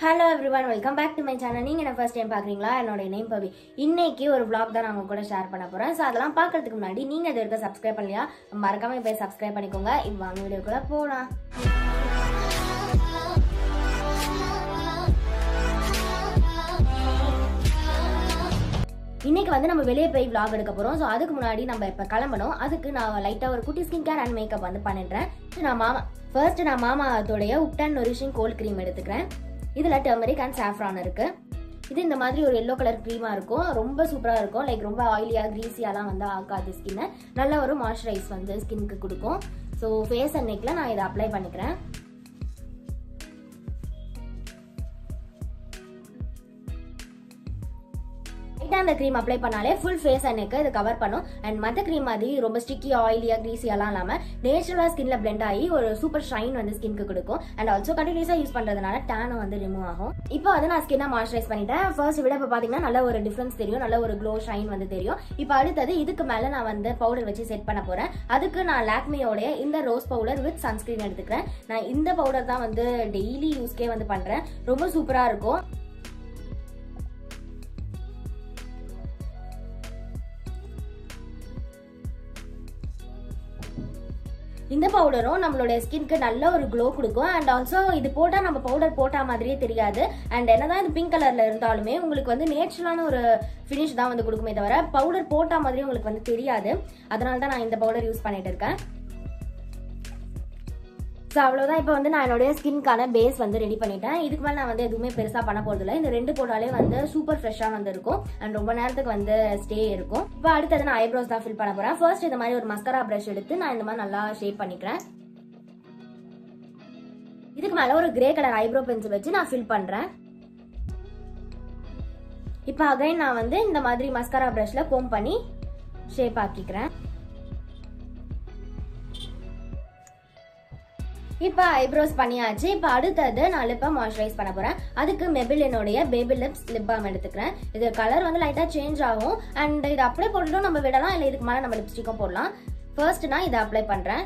Hello everyone, welcome back to my channel. If you are first time watching, name Pabi. Today a vlog that I am going to share with you. So, if you haven't subscribed yet, please subscribe. Let's video. இன்னைக்கு வந்து நம்ம வெளிய போய் vlog எடுக்க போறோம். So அதுக்கு முன்னாடி நம்ம இப்ப கிளம்பணும். அதுக்கு நான் லைட்டா ஒரு குட்டி ஸ்கின் கேர் அண்ட் மேக்கப் வந்து பண்ணிட்டேன். நான் மாமாவோட உப்டன் நரிஷிங் கோல்ட் க்ரீம் எடுத்துக்கிறேன். இதுல டர்மரிக் அண்ட் சாஃப்ரான் இருக்கு. இது இந்த மாதிரி ஒரு yellow கலர் க்ரீமா இருக்கும். ரொம்ப சூப்பரா இருக்கும். லைக் ரொம்ப ஆயிலியா கிரீஸியாலாம் வந்து ஆகாது ஸ்கின். நல்ல ஒரு மாய்ஸ்சரைஸ் வந்து ஸ்கின்க்கு கொடுக்கும். சோ ஃபேஸ் அண்ட் நெக்ல நான் இத அப்ளை பண்ணிக்கிறேன். அந்த கிரீம் அப்ளை பண்ணாலே ফুল ஃபேஸ் அன்னைக்கு இது கவர் பண்ணும் and மத்த கிரீம் மாதிரி ரொம்ப ஸ்டிக்கி ஆயிலியா கிரீஸியாலாம் இல்லாம நேச்சுரலா ஸ்கின்ல blend ஆகி ஒரு சூப்பர் ஷைன் வந்து ஸ்கின்க்கு கொடுக்கும் and also கண்டினியூஸா யூஸ் பண்றதனால டான் வந்து ரிமூவ் ஆகும். இப்போ அத நான் ஸ்கினை மாய்ஸ்சரைஸ் பண்ணிட்டேன். ஃபர்ஸ்ட் விட இப்ப பாத்தீங்கன்னா நல்ல ஒரு டிஃபரன்ஸ் தெரியும், நல்ல ஒரு glow ஷைன் வந்து தெரியும். இப்போ அடுத்து இதுக்கு மேல நான் வந்து பவுடர் வச்சு செட் பண்ண போறேன். அதுக்கு நான் லாக்மியோட இந்த ரோஸ் பவுடர் வித் சன்ஸ்கிரீன் எடுத்துக்கிறேன். நான் இந்த பவுடர் தான் வந்து டெய்லி யூஸ்க்கே வந்து பண்றேன். ரொம்ப சூப்பரா இருக்கும். இந்த பவுடரும் நம்மளோட ஸ்கின்க்கு நல்ல ஒரு glow கொடுக்கும் and also இது போட்டா நம்ம பவுடர் போட்டா மாதிரியே தெரியாது and என்னதான் இது பிங்க் கலர்ல இருந்தாலுமே உங்களுக்கு வந்து நேச்சுரலான ஒரு finish தான் வந்து கொடுக்குமே தவிர பவுடர் போட்டா மாதிரி உங்களுக்கு வந்து தெரியாது. அதனால தான் நான் இந்த பவுடர் யூஸ் பண்ணிட்டு இருக்கேன். சோ அவ்வளவுதான். இப்போ வந்து நான் என்னோட ஸ்கின்க்கான பேஸ் வந்து ரெடி பண்ணிட்டேன். இதுக்கு மேல நான் வந்து எதுவுமே பெருசா பண்ண போறது இல்ல. இந்த ரெண்டு போட்டாலே வந்து சூப்பர் ஃப்ரெஷ்ஷா வந்து இருக்கும் அண்ட் ரொம்ப நேரத்துக்கு வந்து ஸ்டே இருக்கும். இப்போ அடுத்து நான் ஐப்ரோஸ் தான் ஃபில் பண்ண போறேன். ஃபர்ஸ்ட் இந்த மாதிரி ஒரு மஸ்காரா பிரஷ் எடுத்து நான் இந்த மாதிரி நல்லா ஷேப் பண்ணிக்கிறேன். இதுக்கு மேல ஒரு கிரே கலர் ஐப்ரோ பென்சில் வச்சு நான் ஃபில் பண்றேன். இப்போ அகைன் நான் வந்து இந்த மாதிரி மஸ்காரா பிரஷ்ல கோம் பண்ணி ஷேப் ஆக்கிக்கிறேன். இப்போ ஐப்ரோஸ் பண்ணியாச்சு. இப்போ அடுத்தது நான் லிப்பை மாய்ஸ்சரைஸ் பண்ண போறேன். அதுக்கு மெபிலினோட பேபி லிப்ஸ் லிப் பாம் எடுத்துக்கிறேன். இது கலர் வந்து லைட்டா சேஞ்ச் ஆகும் அண்ட் இது அப்ளை போட்டுட்டும் நம்ம விடலாம், இல்லை இதுக்கு மேலே நம்ம லிப்ஸ்டிக்கும் போடலாம். ஃபர்ஸ்ட் நான் இதை அப்ளை பண்றேன்.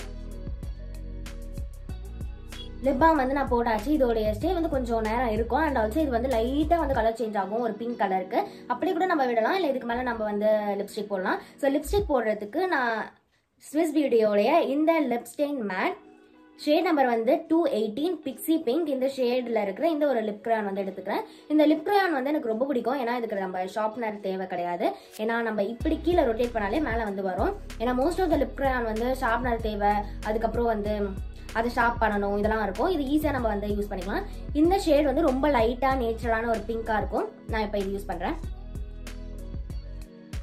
லிப் பாம் வந்து நான் போட்டாச்சு. இதோடைய ஸ்டே வந்து கொஞ்சம் நேரம் இருக்கும் அண்ட் ஆல்சோ இது வந்து லைட்டா வந்து கலர் சேஞ்ச் ஆகும் ஒரு பிங்க் கலருக்கு. அப்படி கூட நம்ம விடலாம், இல்லை இதுக்கு மேலே நம்ம வந்து லிப்ஸ்டிக் போடலாம். ஸோ லிப்ஸ்டிக் போடுறதுக்கு நான் ஸ்விஸ் பியூட்டியோடைய இந்த லிப்ஸ்டெயின் மேட் ஷேட் நம்பர் வந்து 218 பிக்ஸி பிங்க் இந்த ஷேட்ல இருக்கிற இந்த ஒரு லிப் கிரான் வந்து எடுத்துக்கிறேன். இந்த லிப் கிரான் வந்து எனக்கு ரொம்ப பிடிக்கும். ஏன்னா இதுக்கு நம்ம ஷார்ப்னர் தேவை கிடையாது. ஏன்னா நம்ம இப்படி கீழே ரொட்டேட் பண்ணாலே மேலே வந்து வரும். ஏன்னா most of the lip crayon வந்து ஷார்ப்னர் தேவை, அதுக்கப்புறம் வந்து அதை ஷார்ப் பண்ணணும், இதெல்லாம் இருக்கும். இது ஈஸியாக நம்ம வந்து யூஸ் பண்ணிக்கலாம். இந்த ஷேட் வந்து ரொம்ப லைட்டாக நேச்சுரலான ஒரு பிங்காக இருக்கும். நான் இப்போ இது யூஸ் பண்ணுறேன்.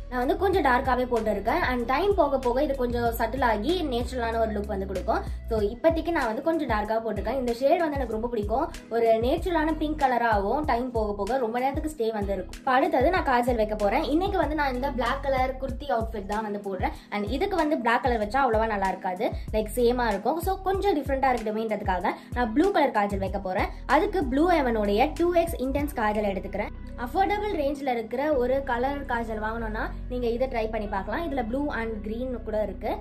நான் வந்து கொஞ்சம் டார்க்காகவே போட்டிருக்கேன் அண்ட் டைம் போக போக இது கொஞ்சம் சட்டிலாகி நேச்சுரலான ஒரு லுக் வந்து கொடுக்கும். ஸோ இப்போதைக்கு நான் வந்து கொஞ்சம் டார்க்காக போட்டிருக்கேன். இந்த ஷேட் வந்து எனக்கு ரொம்ப பிடிக்கும். ஒரு நேச்சுரலான பிங்க் கலராகவும் டைம் போக போக ரொம்ப நேரத்துக்கு ஸ்டே வந்து இருக்கும். இப்போ அடுத்தது நான் காஜல் வைக்க போகிறேன். இன்னைக்கு வந்து நான் இந்த பிளாக் கலர் குர்த்தி அவுட்ஃபிட் தான் வந்து போடுறேன் அண்ட் இதுக்கு வந்து பிளாக் கலர் வச்சா அவ்வளோவா நல்லா இருக்காது, லைக் சேமாக இருக்கும். ஸோ கொஞ்சம் டிஃப்ரெண்ட்டாக இருக்கணுமேன்றதுக்காக நான் ப்ளூ கலர் காஜல் வைக்க போகிறேன். அதுக்கு ப்ளூ எவனுடைய 2x இன்டென்ஸ் காஜல் எடுத்துக்கிறேன். அஃபோர்டபுள் ரேஞ்சில் இருக்கிற ஒரு கலர் காஜல் வாங்கணும்னா நீங்கள் இதை ட்ரை பண்ணி பார்க்கலாம். இதில் ப்ளூ அண்ட் க்ரீன் கூட இருக்கு.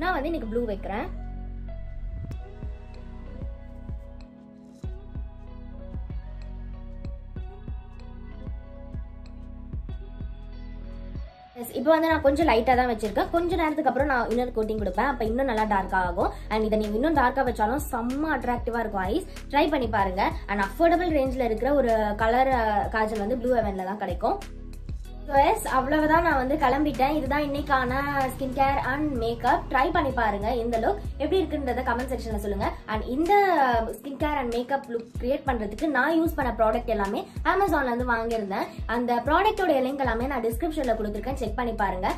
நான் வந்து இன்னைக்கு ப்ளூ வைக்கிறேன். இப்போ வந்து நான் கொஞ்சம் லைட்டாக தான் வச்சிருக்கேன். கொஞ்சம் நேரத்துக்கு அப்புறம் நான் இன்னொரு கோட்டிங் கொடுப்பேன். அப்போ இன்னும் நல்லா டார்க்காக ஆகும் அண்ட் இதை நீங்கள் இன்னும் டார்க்காக வச்சாலும் செம்ம அட்ராக்டிவாக இருக்கும். ஐஸ் ட்ரை பண்ணி பாருங்க அண்ட் அஃபோர்டபுள் ரேஞ்சில் இருக்கிற ஒரு கலர் காஜல் வந்து ப்ளூ எவனில் தான் கிடைக்கும். எஸ் அவ்வளவுதான், நான் வந்து கிளம்பிட்டேன். இதுதான் இன்னைக்கான skin care and makeup. Try பண்ணி பாருங்க. இந்த லுக் எப்படி இருக்குன்றத கமெண்ட் செக்ஷன்ல சொல்லுங்க அண்ட் இந்த skin care and makeup look create பண்றதுக்கு நான் யூஸ் பண்ண ப்ராடக்ட் எல்லாமே அமேசான்ல இருந்து வாங்கியிருந்தேன். அந்த ப்ராடக்டோட லிங்க் எல்லாமே நான் டிஸ்கிரிப்ஷன்ல கொடுத்துருக்கேன், செக் பண்ணி பாருங்க.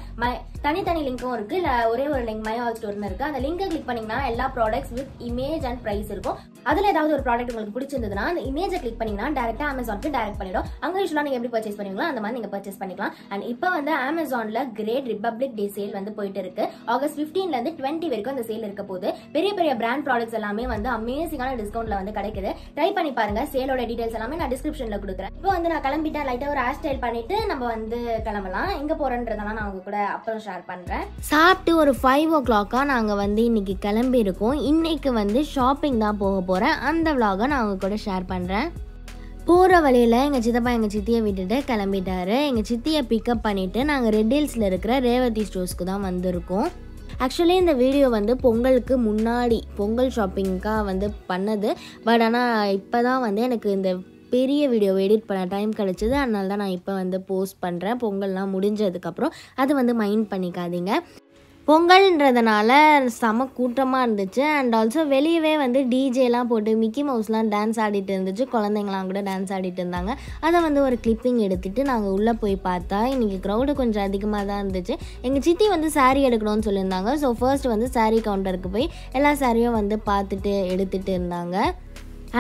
தனித்தனி லிங்க்கும் இருக்கு, இல்ல ஒரே ஒரு லிங்க் மை ஆல் ஸ்டோர்னு இருக்கு. அந்த லிங்கை கிளிக் பண்ணீங்கன்னா எல்லா products with image and price இருக்கும். அதுல ஏதாவது ஒரு ப்ராடக்ட் உங்களுக்கு பிடிச்சிருந்ததுன்னா அந்த இமேஜை கிளிக் பண்ணீங்கன்னா டேரக்டா அமேசானுக்கு டைரக்ட் பண்ணிடும். அங்க யூஸ்வலா நீங்க எப்படி பர்ச்சேஸ் பண்ணுவீங்களோ அந்த மாதிரி நீங்க பர்ச்சேஸ் பண்ணிக்கலாம். And இப்போ வந்து அமேசான்ல கிரேட் ரிபப்ளிக் டே சேல் வந்து போயிட்டு இருக்கு. ஆகஸ்ட் 15ல இருந்து 20 வரைக்கும் அந்த சேல் இருக்க போது. பெரிய பெரிய பிராண்ட் ப்ராடக்ட்ஸ் எல்லாமே வந்து அமேசிங்கான டிஸ்கவுண்ட்ல வந்து கிடைக்குது. ட்ரை பண்ணி பாருங்க. சேலோட டீடைல்ஸ் எல்லாமே நான் டிஸ்கிரிப்ஷன்ல கொடுக்குறேன். இப்போ வந்து நான் கிளம்பிட்டேன். லைட்டா ஒரு ஹேர் ஸ்டைல் பண்ணிட்டு நம்ம வந்து கிளம்பலாம். எங்க போறேன்றதெல்லாம் நான் உங்க கூட அப்புறம் ஷேர் பண்றேன். சாப்பிட்டு ஒரு 5 o'clock நாங்க வந்து இன்னைக்கு கிளம்பி இருக்கோம். இன்னைக்கு வந்து ஷாப்பிங் தான் போக போறேன். அந்த vlog நான் உங்க கூட ஷேர் பண்றேன். போற வழியில எங்க சித்தப்பா எங்க சித்தியை விட்டுட்டு கிளம்பிட்டாரு. எங்க சித்தியை பிக்கப் பண்ணிட்டு நாங்க ரெட் ஹில்ஸ்ல இருக்கிற ரேவதி ஸ்டோர்ஸ்க்கு தான் வந்திருக்கோம். ஆக்சுவலி இந்த வீடியோ வந்து பொங்கலுக்கு முன்னாடி பொங்கல் ஷாப்பிங்காக வந்து பண்ணது. பட் ஆனால் இப்போ தான் வந்து எனக்கு இந்த பெரிய வீடியோ எடிட் பண்ண டைம் கிடச்சிது. அதனால தான் நான் இப்போ வந்து போஸ்ட் பண்ணுறேன். பொங்கல்லாம் முடிஞ்சதுக்கப்புறம் அது வந்து மைண்ட் பண்ணிக்காதீங்க. பொங்கல்ன்றதுனால செம கூட்டமாக இருந்துச்சு. அண்ட் ஆல்சோ வெளியவே வந்து டிஜேலாம் போட்டு மிக்கி மவுஸ்லாம் டான்ஸ் ஆடிட்டு இருந்துச்சு. குழந்தைங்களாம் கூட டான்ஸ் ஆடிட்டு இருந்தாங்க. அதை வந்து ஒரு கிளிப்பிங் எடுத்துகிட்டு நாங்கள் உள்ளே போய் பார்த்தா இன்றைக்கி க்ரௌடு கொஞ்சம் அதிகமாக தான் இருந்துச்சு. எங்கள் சித்தி வந்து சாரீ எடுக்கணும்னு சொல்லியிருந்தாங்க. ஸோ ஃபர்ஸ்ட் வந்து சாரீ கவுண்டருக்கு போய் எல்லா சாரியும் வந்து பார்த்துட்டு எடுத்துகிட்டு இருந்தாங்க.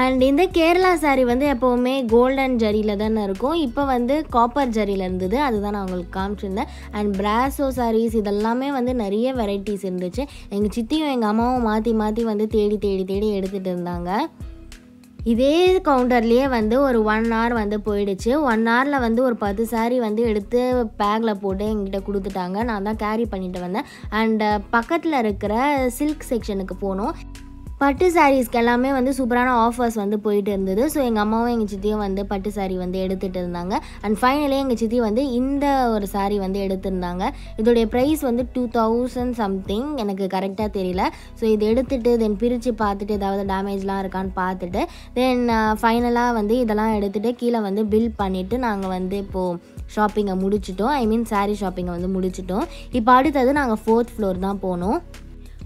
அண்ட் இந்த கேரளா சாரீ வந்து எப்போவுமே கோல்டன் ஜரியில் தானே இருக்கும். இப்போ வந்து காப்பர் ஜரியில் இருந்தது, அதுதான் நான் உங்களுக்கு காமிச்சிருந்தேன். அண்ட் பிராஸோ சாரீஸ் இதெல்லாமே வந்து நிறைய வெரைட்டிஸ் இருந்துச்சு. எங்கள் சித்தியும் எங்கள் அம்மாவும் மாற்றி மாற்றி வந்து தேடி தேடி தேடி எடுத்துகிட்டு இருந்தாங்க. இதே கவுண்டர்லேயே வந்து ஒரு 1 hour வந்து போயிடுச்சு. 1 hour வந்து ஒரு 10 சாரீ வந்து எடுத்து பேக்கில் போட்டு எங்கிட்ட கொடுத்துட்டாங்க. நான் தான் கேரி பண்ணிட்டு வந்தேன். அண்டு பக்கத்தில் இருக்கிற சில்க் செக்ஷனுக்கு போனோம். பட்டு சாரீஸ்க்கு எல்லாமே வந்து சூப்பரான ஆஃபர்ஸ் வந்து போயிட்டு இருந்தது. ஸோ எங்கள் அம்மாவும் எங்கள் சித்தியும் வந்து பட்டு சாரீ வந்து எடுத்துகிட்டு இருந்தாங்க. அண்ட் ஃபைனலி எங்கள் சித்தி வந்து இந்த ஒரு சாரீ வந்து எடுத்திருந்தாங்க. இதோடைய ப்ரைஸ் வந்து 2000 something, எனக்கு கரெக்டாக தெரியல. ஸோ இது எடுத்துகிட்டு தென் பிரித்து பார்த்துட்டு ஏதாவது டேமேஜ்லாம் இருக்கான்னு பார்த்துட்டு தென் ஃபைனலாக வந்து இதெல்லாம் எடுத்துகிட்டு கீழே வந்து பில் பண்ணிவிட்டு நாங்கள் வந்து இப்போது ஷாப்பிங்கை முடிச்சிட்டோம். ஐ மீன் சாரீ ஷாப்பிங்கை வந்து முடிச்சிட்டோம். இப்போ அடுத்தது நாங்கள் 4th floor தான் போனோம்.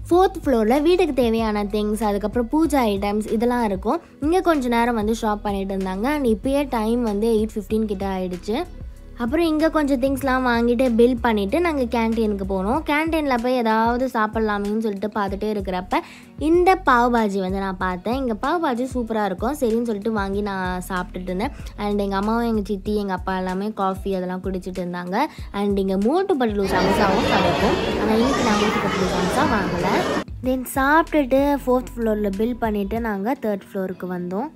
4th floor வீட்டுக்கு தேவையான திங்ஸ், அதுக்கப்புறம் பூஜா ஐட்டம்ஸ் இதெல்லாம் இருக்கும். இங்கே கொஞ்சம் நேரம் வந்து ஷாப் பண்ணிட்டு இருந்தாங்க. அண்ட் இப்போயே டைம் வந்து 8:15 கிட்ட ஆகிடுச்சு. அப்புறம் இங்கே கொஞ்சம் திங்ஸ்லாம் வாங்கிட்டு பில் பண்ணிவிட்டு நாங்கள் கேன்டீனுக்கு போனோம். கேன்டீனில் போய் ஏதாவது சாப்பிட்லாமேன்னு சொல்லிட்டு பார்த்துட்டே இருக்கிறப்ப இந்த பாவ்பாஜி வந்து நான் பார்த்தேன். இங்கே பாவ்பாஜி சூப்பராக இருக்கும் சரின்னு சொல்லிட்டு வாங்கி நான் சாப்பிட்டுட்டு இருந்தேன். அண்ட் எங்கள் அம்மாவும் எங்கள் சித்தி எங்கள் அப்பா எல்லாமே காஃபி அதெல்லாம் குடிச்சிட்டு இருந்தாங்க. அண்ட் இங்கே மோட்டு பட்டலு சமோசாவும் கிடைக்கும். ஆனால் இன்னைக்கு நான் மோட்டு பட்டலு சமோசா வாங்கலை. தென் சாப்பிட்டுட்டு 4th floor பில் பண்ணிவிட்டு நாங்கள் 3rd floor வந்தோம்.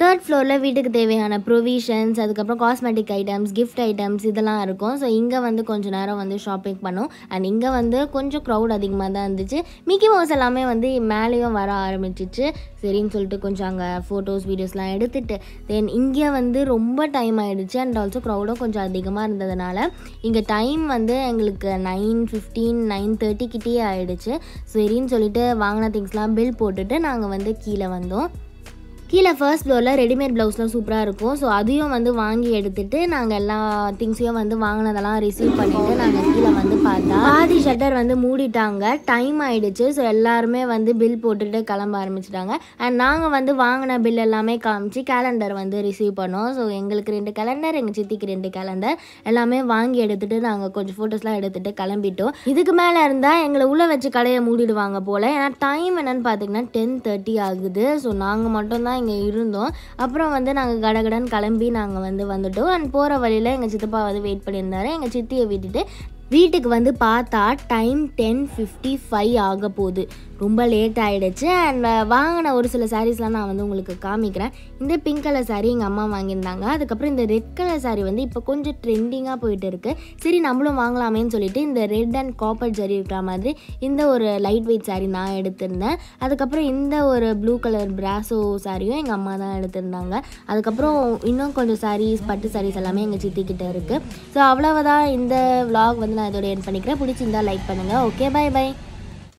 3rd floor வீட்டுக்கு தேவையான ப்ரொவிஷன்ஸ், அதுக்கப்புறம் காஸ்மெட்டிக் ஐட்டம்ஸ், கிஃப்ட் ஐட்டம்ஸ் இதெல்லாம் இருக்கும். ஸோ இங்கே வந்து கொஞ்சம் நேரம் வந்து ஷாப்பிங் பண்ணோம். அண்ட் இங்கே வந்து கொஞ்சம் க்ரௌட் அதிகமாக தான் இருந்துச்சு. மிக்கி மவுஸ் எல்லாமே வந்து மேலேயும் வர ஆரம்பிச்சிச்சு. சரின்னு சொல்லிட்டு கொஞ்சம் அங்கே ஃபோட்டோஸ் வீடியோஸ்லாம் எடுத்துகிட்டு தென் இங்கே வந்து ரொம்ப டைம் ஆகிடுச்சு. அண்ட் ஆல்சோ க்ரௌடும் கொஞ்சம் அதிகமாக இருந்ததுனால இங்கே டைம் வந்து எங்களுக்கு 9:15, 9:30 கிட்டே ஆகிடுச்சு. சரின்னு சொல்லிட்டு வாங்கின திங்ஸ்லாம் பில் போட்டுட்டு நாங்கள் வந்து கீழே வந்தோம். கீழே 1st floor ரெடிமேட் ப்ளவுஸ்லாம் சூப்பராக இருக்கும். ஸோ அதையும் வந்து வாங்கி எடுத்துகிட்டு நாங்கள் எல்லா திங்ஸையும் வந்து வாங்கினதெல்லாம் ரிசீவ் பண்ணிவிட்டு நாங்கள் கீழே வந்து பார்த்தா ஆதி ஷட்டர் வந்து மூடிட்டாங்க. டைம் ஆகிடுச்சு. ஸோ எல்லாருமே வந்து பில் போட்டுட்டு கிளம்ப ஆரம்பிச்சிட்டாங்க. அண்ட் நாங்கள் வந்து வாங்கின பில் எல்லாமே காமிச்சு கேலண்டர் வந்து ரிசீவ் பண்ணோம். ஸோ எங்களுக்கு 2 calendar, எங்கள் சித்திக்கு 2 calendar எல்லாமே வாங்கி எடுத்துகிட்டு நாங்கள் கொஞ்சம் ஃபோட்டோஸ்லாம் எடுத்துகிட்டு கிளம்பிட்டோம். இதுக்கு மேலே இருந்தால் எங்களை உள்ளே வச்சு கடையை மூடிடுவாங்க போல். ஏன்னா டைம் என்னென்னு பார்த்தீங்கன்னா 10:30 ஆகுது. ஸோ நாங்கள் மட்டும்தான் இங்கே இருந்தோம். அப்புறம் வந்து நாங்கள் கடகடன்னு கிளம்பி நாங்கள் வந்து வந்துட்டோம். அண்ட் போகிற வழியில் எங்கள் சித்தப்பா வந்து வெயிட் பண்ணியிருந்தாரு. எங்கள் சித்தியை விட்டுட்டு வீட்டுக்கு வந்து பார்த்தா டைம் 10:55 ஆக போகுது. ரொம்ப லேட் ஆகிடுச்சு. அண்ட் வாங்கின ஒரு சில சாரீஸ்லாம் நான் வந்து உங்களுக்கு காமிக்கிறேன். இந்த பிங்க் கலர் சாரீ எங்கள் அம்மா வாங்கியிருந்தாங்க. அதுக்கப்புறம் இந்த ரெட் கலர் சாரீ வந்து இப்போ கொஞ்சம் ட்ரெண்டிங்காக போயிட்டு இருக்குது. சரி நம்மளும் வாங்கலாமேன்னு சொல்லிட்டு இந்த ரெட் அண்ட் காப்பர் ஜரி இருக்கிற மாதிரி இந்த ஒரு லைட் வெயிட் சாரீ நான் எடுத்திருந்தேன். அதுக்கப்புறம் இந்த ஒரு ப்ளூ கலர் பிராஸோ சாரியும் எங்கள் அம்மா தான் எடுத்திருந்தாங்க. அதுக்கப்புறம் இன்னும் கொஞ்சம் சாரீஸ், பட்டு சாரீஸ் எல்லாமே எங்கள் சித்திக்கிட்ட இருக்குது. ஸோ அவ்வளவுதான் இந்த விலாக் வந்து நான் இதோட என் பண்ணிக்கிறேன். பிடிச்சிருந்தா லைக் பண்ணுங்கள். Okay, bye by.